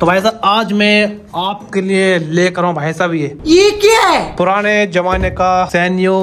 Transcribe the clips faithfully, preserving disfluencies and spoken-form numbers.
तो भाई साहब आज मैं आपके लिए लेकर आऊँ भाई साहब ये ये क्या है, पुराने जमाने का सैन्यो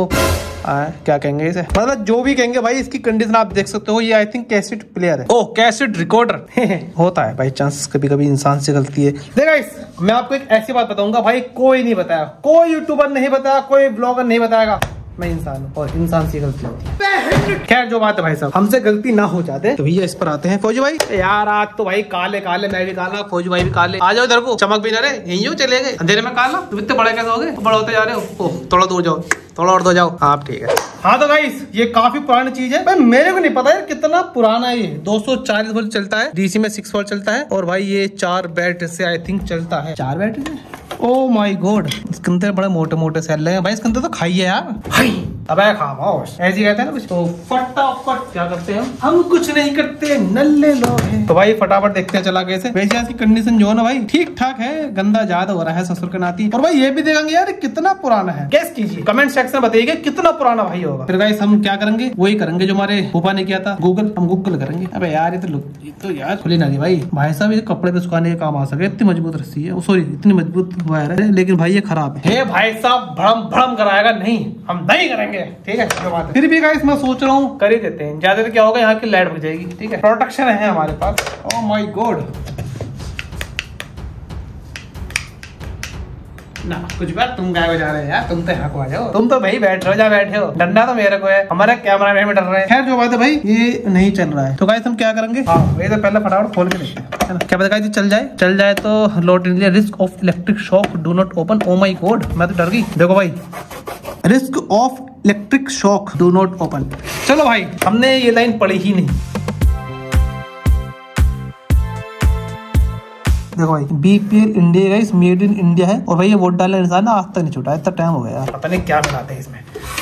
आ, क्या कहेंगे इसे, मतलब जो भी कहेंगे भाई, इसकी कंडीशन आप देख सकते हो। ये आई थिंक कैसेट प्लेयर है, ओ कैसेट रिकॉर्डर होता है भाई, चांस कभी कभी इंसान से गलती है। देखो इस, मैं आपको एक ऐसी बात बताऊंगा भाई, कोई नहीं बताया, कोई यूट्यूबर नहीं बताया, कोई ब्लॉगर नहीं बताएगा। मैं इंसान हूँ और इंसान से गलती होती है। खैर जो बात है भाई साहब, हमसे गलती ना हो जाते तो भैया इस पर आते हैं। फौजी भाई यार आज तो भाई काले काले, मैं भी काला, फौजी भाई भी काले। आ जाओ इधर को, चमक भी ना रहे, यही हो चले गए अंधेरे में काला, तुम इतने बड़े कैसे हो गए, बड़ा होते जा रहे हो। थोड़ा दूर जाओ, थोड़ा और दो जाओ आप, ठीक है। हाँ तो गाइस ये काफी पुरानी चीज है, भाई मेरे को नहीं पता यार कितना पुराना है ये। दो सौ चालीस वोल्ट चलता है, डीसी में सिक्स वोल्ट चलता है, और भाई ये चार बैटरी से आई थिंक चलता है। चार बैटरी से, ओ माय गॉड। इसके अंदर बड़े मोटे मोटे सेल हैं भाई, इसके अंदर तो खाइए यार। हाय अब खाओ, ऐसी कहते हैं ना कुछ, तो फटाफट क्या करते हैं हम हम कुछ नहीं करते, नल्ले लोग हैं। तो भाई फटाफट देखते हैं चला कैसे। वैसे इसकी कंडीशन जो है ना भाई ठीक ठाक है, गंदा ज्यादा हो रहा है ससुर के नाती। और भाई ये भी देखेंगे यार कितना पुराना है, गेस कीजिए, कमेंट सेक्शन में बताइएगा कितना पुराना भाई होगा। फिर गाइस हम क्या करेंगे, वही करेंगे जो हमारे पापा ने किया था, गूगल, हम गूगल करेंगे। अबे यार ये तो तो यार खुली ना भाई, भाई साहब ये कपड़े पे सुखाने के काम आ सके, इतनी मजबूत रस्सी है, सॉरी इतनी मजबूत वायर है, लेकिन भाई ये खराब है। भाई साहब भड़म भड़म कराएगा नहीं, हम नहीं करेंगे, ठीक है। फिर भी गाइस मैं सोच रहा हूँ कर ही देते हैं, ज्यादातर क्या होगा यहाँ की लाइट बुझ जाएगी, ठीक है, प्रोटेक्शन है हमारे पास। ओह माय गॉड ना, कुछ बार तुम गायब हो जा रहे हो यार, तुम तो यहाँ को आ जाओ, तुम तो भाई बैठ रहे हो, जा बैठे हो, डंडा तो मेरे को है, हमारा कैमरा मैन भी डर रहे हैं। खैर जो बात है भाई ये नहीं चल रहा है, तो गाइस हम क्या करेंगे, हाँ ये तो पहले फटाफट खोल के देखते हैं, क्या पता गाइस चल जाए। चल जाए तो load India, risk of electric shock, do not open. Oh my god मैं तो डर गई। देखो भाई risk of electric shock do not open. चलो भाई हमने ये लाइन पढ़ी ही नहीं। देखो भाई BPL India guys, made in India है, और भाई ये वोट डालने इंसान आज तक नहीं छुटा, इतना टाइम हो गया, पता नहीं क्या मिलाते हैं इसमें।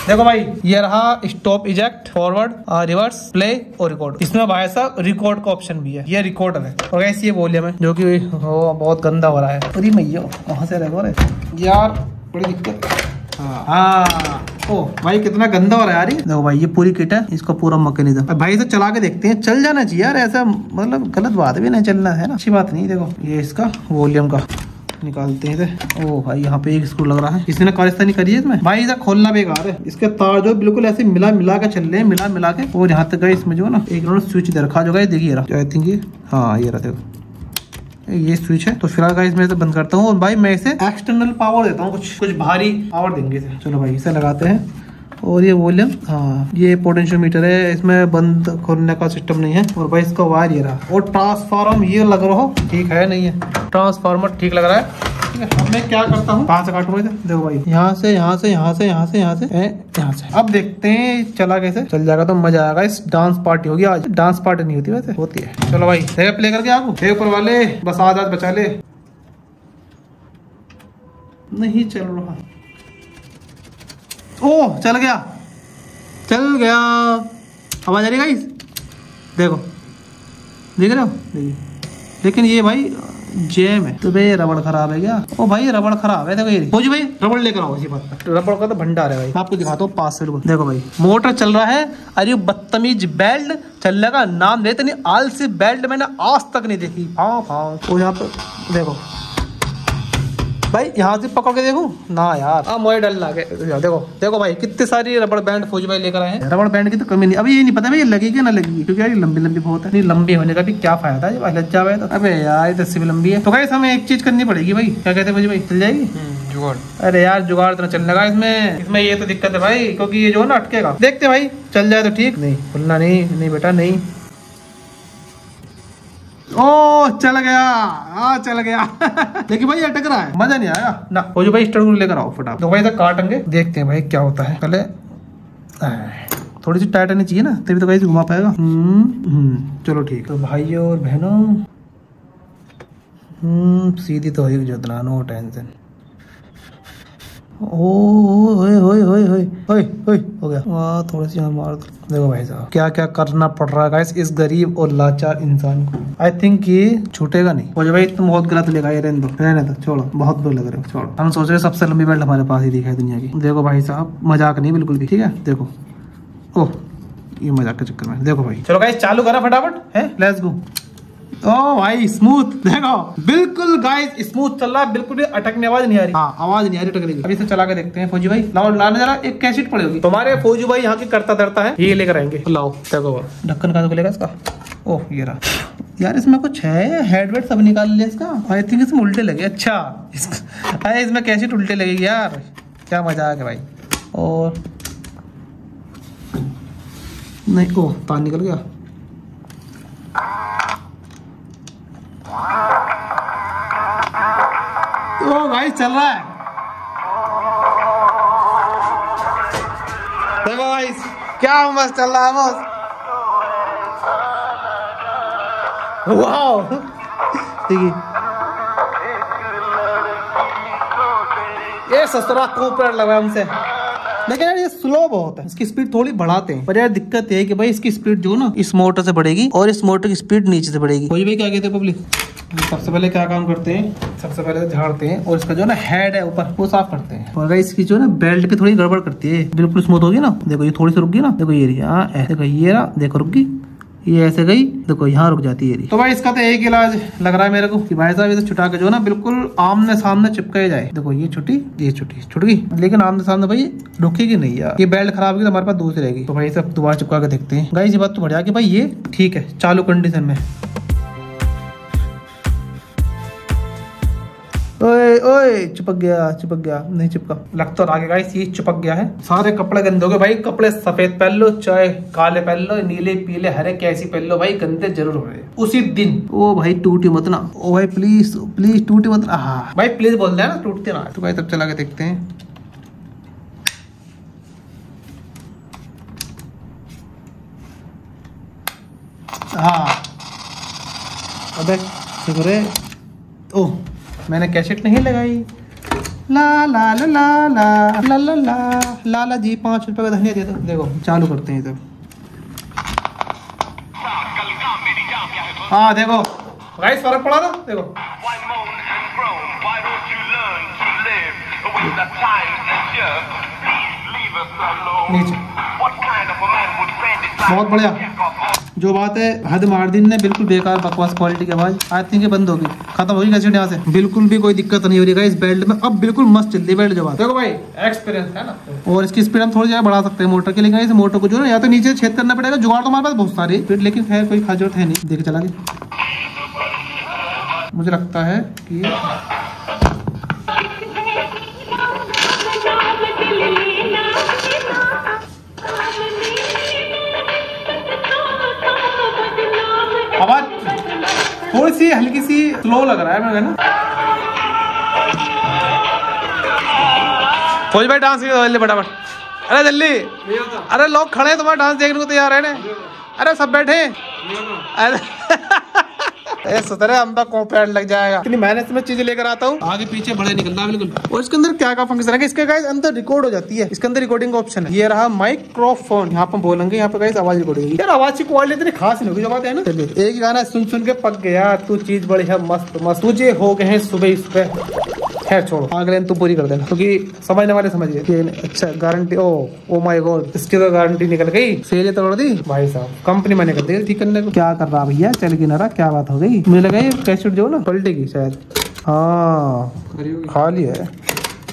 देखो भाई ये रहा stop, eject, forward, reverse, play और रिकॉर्ड। इसमें भाई साहब रिकॉर्ड का ऑप्शन भी है, ये रिकॉर्डर है। और गाइस ये वॉल्यूम है जो कि बहुत गंदा हो रहा है, पूरी मैयो कहाँ से रखो रहे यार, बड़ी दिक्कत। हाँ ओ भाई कितना गंदा हो रहा है यार। देखो भाई ये पूरी किट है, इसका पूरा मैकेनिज्म भाई से चला के देखते हैं, चल जाना चाहिए यार, ऐसा मतलब गलत बात भी नहीं चलना है ना, अच्छी बात नहीं। देखो ये इसका वॉल्यूम का निकालते हैं, ओ भाई यहाँ पे एक स्क्रू लग रहा है, इसने कारिस्तानी करी है इसमें भाई, इसे खोलना बेकार है, इसके तार जो बिल्कुल ऐसे मिला मिला के चल रहे हैं, मिला मिला के। और यहाँ तक गए इसमें जो ना एक स्विच दे रखा, जो गए देखिए आई थिंक ये, हाँ ये रहा ये स्विच है। तो फिलहाल गाइस मैं इसे बंद करता हूँ, और भाई मैं इसे एक्सटर्नल पावर देता हूँ, कुछ कुछ भारी पावर देंगे इसे। चलो भाई इसे लगाते हैं, और ये वॉल्यूम, हाँ ये पोटेंशियोमीटर है, इसमें बंद खोलने का सिस्टम नहीं है। और भाई इसका वायर ये रहा, और ट्रांसफार्मर ये लग रहा हो ठीक है, नहीं है ट्रांसफार्मर ठीक लग रहा है। अब मैं क्या करता हूँ, कहाँ से काटूंगा इधर, देखो भाई यहाँ से यहाँ से यहाँ से यहाँ से यहाँ से यहाँ से। अब देखते हैं चला कैसे, चल जाएगा तो मजा आएगा, इस डांस पार्टी होगी आज। डांस पार्टी नहीं होती वैसे, होती है। चलो भाई प्ले करके आपको, ऊपर वाले बस आज आज बचा ले, नहीं चल रहा। ओह चल गया चल गया, आवाज आ रही गाइस, देखो देख रहे हो, देखिए, लेकिन ये भाई जेम है, तो भाई रबड़ खराब है क्या, ओ भाई रबड़ खराब है। देखो ये फौजी भाई रबड़ लेकर आओ, इसी बात पर रबड़ का तो भंडार है भाई, आपको दिखाता हूँ पास से। देखो भाई मोटर चल रहा है, अरे बदतमीज बेल्ट चलने का नाम देते नहीं, आलसी बेल्ट मैंने आज तक नहीं देखी। हाँ हाँ और यहाँ पर देखो भाई, यहाँ से पकड़ के देखो ना यार, अब मोए डर लगे। देखो देखो भाई कितने सारी रबड़ बैंड फौजी भाई लेकर आए हैं, रबड़ बैंड की तो कमी नहीं। अभी ये नहीं पता भाई लगेगी ना लगेगी, क्योंकि यार लंबी लंबी बहुत है, नहीं लंबी होने का भी क्या फायदा है, लज्जा है तो। अबे यार दस से भी लंबी है। तो गाइस हमें एक चीज करनी पड़ेगी भाई, क्या कहते हैं फौजी भाई, चल जाएगी जुगाड़, अरे यार जुगाड़ तो चल लगा इसमें, इसमें ये तो दिक्कत है भाई, क्योंकि ये जो है ना अटकेगा। देखते भाई चल जाए तो ठीक, नहीं खुलना नहीं, नहीं बेटा नहीं। ओ चल गया, हाँ चल गया लेकिन भाई अटक रहा है, मजा नहीं आया ना। फौजी भाई स्टड लेकर आओ फटाफट, तो भाई तो काटेंगे, देखते हैं भाई क्या होता है। पहले थोड़ी सी टाइट आनी चाहिए ना, तभी तो भाई घुमा पाएगा। हम्म हम्म चलो ठीक। तो भाइयों और बहनों हम्म सीधी तो होगी जोतना, नो टेंशन। हो गया वाह, थोड़ी सी मार। देखो भाई साहब क्या क्या करना पड़ रहा है गाइस इस गरीब और लाचार इंसान को, आई थिंक ये छूटेगा नहीं। और भाई तुम बहुत गलत लेगा, ये रहने दो रहने दो छोड़ो, बहुत बुरा लग रहा है छोड़ो। हम सोच रहे सबसे लंबी बेल्ट हमारे पास ही दिखा है दुनिया की। देखो भाई साहब मजाक नहीं बिल्कुल भी, ठीक है। देखो ओह ये मजाक के चक्कर में, देखो भाई चलो गाइस चालू करा फटाफट है, लेट्स गो। ओ भाई स्मूथ देखो, बिल्कुल गाइस स्मूथ चल रहा है, बिल्कुल अटकने आवाज नहीं आ रही। हाँ आवाज नहीं आ रही अटकने की। अभी इसे चला के देखते हैं फौजी भाई, लाओ लाने जरा, एक कैसेट पड़ी होगी तुम्हारे फौजी भाई यहाँ की करता धरता है, ये लेकर आएंगे। लाओ देखो ढक्कन का तो खुलेगा इसका। ओह ये रहा यार, इसमें कुछ है, हेडवेट सब निकाल लिया इसका। आई थिंक इसमें उल्टे लगे। अच्छा अरे इसमें कैसेट उल्टे लगेगी यार, क्या मजा आ गया भाई। और नहीं को तार निकल गया। ओ भाई चल रहा है देखो भाई, क्या मस्त चल रहा है बस। वाओ ठीक है, ये ससुरा कोपर लग रहा है हमसे। लेकिन यार ये स्लो बहुत है, इसकी स्पीड थोड़ी बढ़ाते हैं, पर यार दिक्कत ये है कि भाई इसकी स्पीड जो ना इस मोटर से बढ़ेगी और इस मोटर की स्पीड नीचे से बढ़ेगी। कोई भी क्या कहते हैं पब्लिक, सबसे पहले क्या काम करते हैं, सबसे पहले झाड़ते हैं और इसका जो ना हेड है ऊपर वो साफ करते हैं। और इसकी जो ना बेल्ट की थोड़ी गड़बड़ करती है, बिल्कुल स्मूथ होगी ना। देखो ये थोड़ी सी रुक गई ना, देखो ये ऐसे, ये ना देखो रुक गई, ये ऐसे गई, देखो यहाँ रुक जाती है। तो भाई इसका तो एक इलाज लग रहा है मेरे को कि भाई साहब इसे छुटा के जो ना बिल्कुल आमने सामने चिपकाया जाए। देखो ये छुटी, ये छुटी, छुट गई, लेकिन आमने सामने भाई रुकेगी नहीं यार। ये बेल्ट खराब होगी तो हमारे पास दूसरी रहेगी। तो भाई सब दोबारा चिपका के देखते हैं। गाइस ये बात तो बढ़िया कि भाई ये ठीक है चालू कंडीशन में। ओए ओए चिपक गया, चिपक गया, नहीं चिपका, लगता आगे गाइस ये चिपक गया है। सारे कपड़े गंदे हो गए भाई, कपड़े सफेद पहन लो चाहे काले पहन लो, नीले पीले हरे कैसी पहन लो भाई, गंदे जरूर हो रहे हैं उसी दिन। ओ भाई टूटी मत ना, ओ भाई प्लीज प्लीज टूटी मत ना, हाँ भाई प्लीज बोल रहे हैं ना, टूटते ना। तो भाई तब चला के देखते हैं। हाँ अबे शुक्र है, ओ मैंने कैसेट नहीं लगाई। ला ला ला ला ला ला ला ला ला ला जी पाँच रुपए का धनिया दे दो। देखो चालू करते हैं इधर। हाँ देखो गाइस फर्क पड़ा ना, देखो नीचे बहुत बढ़िया। जो बात है हद मार्दिन ने बिल्कुल बेकार बकवास क्वालिटी की आवाज, आई थिंक ये बंद होगी, खत्म होगी कैसेट यहाँ से, बिल्कुल भी कोई दिक्कत नहीं हो रही है इस बेल्ट में, अब बिल्कुल मस्त चल रही है बेल्ट। जो बात देखो भाई एक्सपीरियंस है ना, और इसकी स्पीड हम थोड़ी ज्यादा बढ़ा सकते हैं मोटर के लिए। इस मोटर को जो है या तो नीचे छेद करना पड़ेगा, जुगाड़ तो हमारे पास बहुत सारे फिर, लेकिन खैर कोई खास जरूरत है नहीं। देख चला के मुझे लगता है कि आवाज थोड़ी सी हल्की सी स्लो लग रहा है मेरे ना। फौज भाई डांस जल्दी फटाफट, अरे जल्दी, अरे लोग खड़े हैं तुम्हारा डांस देखने को तैयार है ना, अरे सब बैठे, अरे सुतरे हम तक कॉपीराइट लग जाएगा। इतनी मेहनत में चीजें लेकर आता हूँ, आगे पीछे बड़े निकलना बिल्कुल। और इसके अंदर क्या क्या फंक्शन है, इसके गाइस अंदर रिकॉर्ड हो जाती है, इसके अंदर रिकॉर्डिंग का ऑप्शन है। ये रहा माइक्रोफोन, यहाँ पर बोलेंगे, यहाँ पे गाइस आवाज रिकॉर्ड होगी। यार आवाज की क्वालिटी इतनी खास नहीं होगी, जो बात है ना। चलिए एक गाना सुन सुन के पक गया, तू चीज बड़ी है मस्त मस्त, तुझे हो गए हैं सुबह सुबह, खैर छोड़ो अगले तुम पूरी कर देना क्योंकि समझने वाले समझिए। अच्छा guarantee, oh oh my god इसकी तो गारंटी निकल गई, सेल तोड़ दी भाई साहब, कंपनी मैंने कर दी ठीक करने को। क्या कर रहा भैया, चल के नारा क्या बात हो गई, मुझे लगा ये कैसेट जो ना पलटेगी शायद। हाँ खाली है,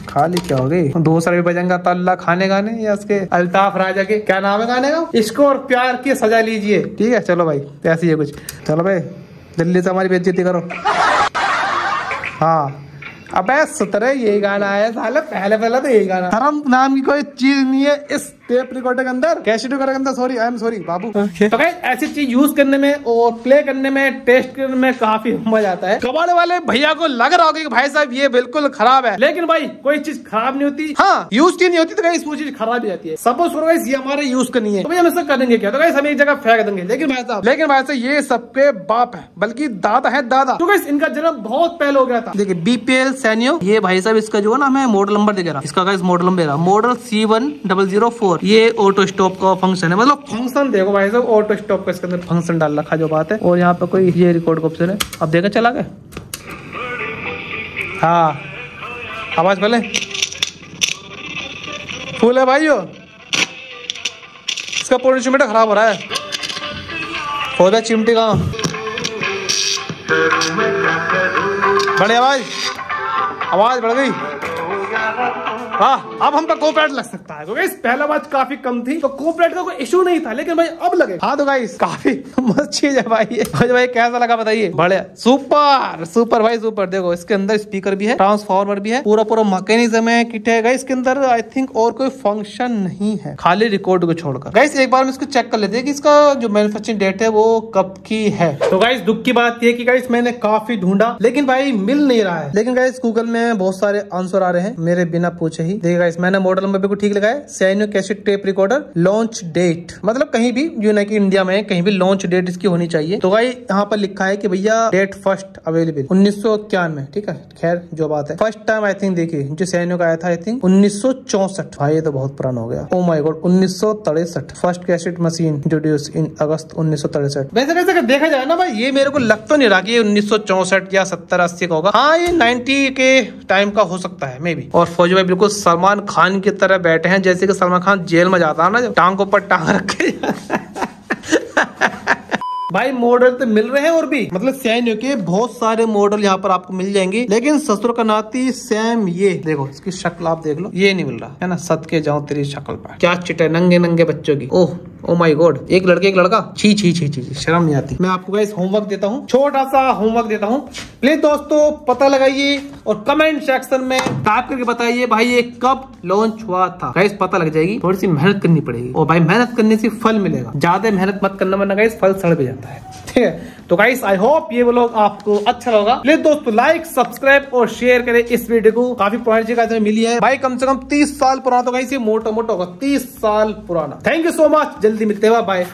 खाली क्या हो गई, दो साल भी बजेंगा तल्ला खाने गाने या उसके अल्ताफ राजा के क्या नाम है गाने का, इश्क और प्यार की सजा लीजिए। ठीक है चलो भाई ऐसी है कुछ, चलो भाई दिल्ली से हमारी बेइज्जती करो। हाँ अबे सुतरे यही गाना आया साले, पहले पहले तो यही गाना, हराम नाम की कोई चीज नहीं है इस टेप रिकॉर्डर के अंदर, कैसेट रिकॉर्डर के अंदर, सॉरी आई एम सॉरी बाबू। okay. तो गाइस ऐसी चीज यूज करने में और प्ले करने में टेस्ट करने में काफी मजा आता है। कबाड़े वाले भैया को लग रहा होगा कि भाई साहब ये बिल्कुल खराब है, लेकिन भाई कोई चीज खराब नहीं होती, हाँ यूज की नहीं होती तो गाइस वो चीज खराब ही जाती है। सपोज करो गाइस ये हमारे यूज करनी है तो भाई हम इससे करेंगे क्या, तो गाइस हम एक जगह फेंक देंगे, लेकिन भाई साहब लेकिन भाई साहब ये सबके बाप है, बल्कि दादा है दादा। तो गाइस इनका जन्म बहुत पहले हो गया था। देखिए बीपीएल सैनियो, ये भाई साहब इसका जो है ना हमें मॉडल नंबर दिख रहा है, इसका model number model C one double zero four. ये ऑटो स्टॉप का फंक्शन है, मतलब फंक्शन देखो भाई साहब ऑटो स्टॉप का इसके अंदर फंक्शन डाल रखा जो बात है। और यहाँ पे कोई ये रिकॉर्ड का ऑप्शन है, अब देखा चला गया। हाँ आवाज पहले फूल है भाई, इसका पोटेंशियोमीटर खराब हो रहा है। हो गया चिमटी का बढ़िया भाई, आवाज बढ़ गई। हाँ, अब हम पर कोपरेट लग सकता है क्योंकि पहला बात काफी कम थी तो कोपरेट का कोई इशू नहीं था, लेकिन भाई अब लगे। हाँ तो गाइस काफी मस्त चीज है भाई ये। भाई, भाई कैसा लगा बताइए। बढ़िया, सुपर सुपर भाई सुपर। देखो इसके अंदर स्पीकर भी है, ट्रांसफार्मर भी है, पूरा पूरा मैकेनिज्म है, किट है गाइस इसके अंदर। आई थिंक और कोई फंक्शन नहीं है खाली रिकॉर्ड को छोड़कर। गाइस एक बार हम इसको चेक कर लेते हैं कि इसका जो मैन्युफैक्चरिंग डेट है वो कब की है। तो गाइस दुख की बात यह कि गाइस मैंने काफी ढूंढा लेकिन भाई मिल नहीं रहा है। लेकिन गाइस गूगल में बहुत सारे आंसर आ रहे हैं मेरे बिना पूछे ही। देखिए गाइस मैंने मॉडल नंबर को ठीक लगाया, Sanyo cassette tape recorder launch date, मतलब कहीं भी यूनाइटेड इंडिया में कहीं भी लॉन्च डेट इसकी होनी चाहिए। तो गाइस यहाँ पर लिखा है कि भैया डेट फर्स्ट अवेलेबल उन्नीस सौ इक्यानवे। ठीक है, खैर जो बात है। फर्स्ट टाइम आई थिंक देखिए जो सैन्यो का आया था आई थिंक उन्नीस सौ चौसठ। भाई ये तो बहुत पुराना हो गया। ओ माय गॉड उन्नीस सौ तिरसठ। First cassette machine introduce in अगस्त उन्नीस सौ तिरसठ। वैसे देखा जाए ना भाई ये मेरे को लग तो नहीं रहा कि उन्नीस सौ चौसठ या सत्तर अस्सी का होगा। हाँ ये नाइनटी के टाइम का हो सकता है मे बी। और फौजी भाई बिल्कुल सलमान खान की तरह बैठे हैं, जैसे कि सलमान खान जेल में जाता है ना जब टांग ऊपर टांग रखे। भाई मॉडल तो मिल रहे हैं और भी, मतलब सैन्यो के बहुत सारे मॉडल यहाँ पर आपको मिल जाएंगे, लेकिन ससुर का नाती सेम ये देखो इसकी शक्ल आप देख लो, ये नहीं मिल रहा है ना। सद के जाऊं तेरी शक्ल पर, क्या चिटे नंगे नंगे बच्चों की। ओह ओ माय गॉड, एक लड़के एक लड़का, छी छी छी छी, शर्म नहीं आती। मैं आपको गाइस होमवर्क देता हूँ, छोटा सा होमवर्क देता हूँ, प्लीज दोस्तों पता लगाइए और कमेंट सेक्शन में टाइप करके बताइए भाई ये कब लॉन्च हुआ था। गाइस पता लग जाएगी, थोड़ी सी मेहनत करनी पड़ेगी। और भाई मेहनत करने से फल मिलेगा, ज्यादा मेहनत मत करना वरना गाइस फल सड़ भी जाता है। ठीक है, तो गाइस आई होप ये व्लॉग आपको अच्छा लगा। प्लीज दोस्तों लाइक सब्सक्राइब और शेयर करें इस वीडियो को। काफी पुरानी चीज इसमें मिली है भाई, कम से कम तीस साल पुराना तो गाइस ये मोटा मोटा होगा, तीस साल पुराना। थैंक यू सो मच, जल्दी मिलते हैं, बाय।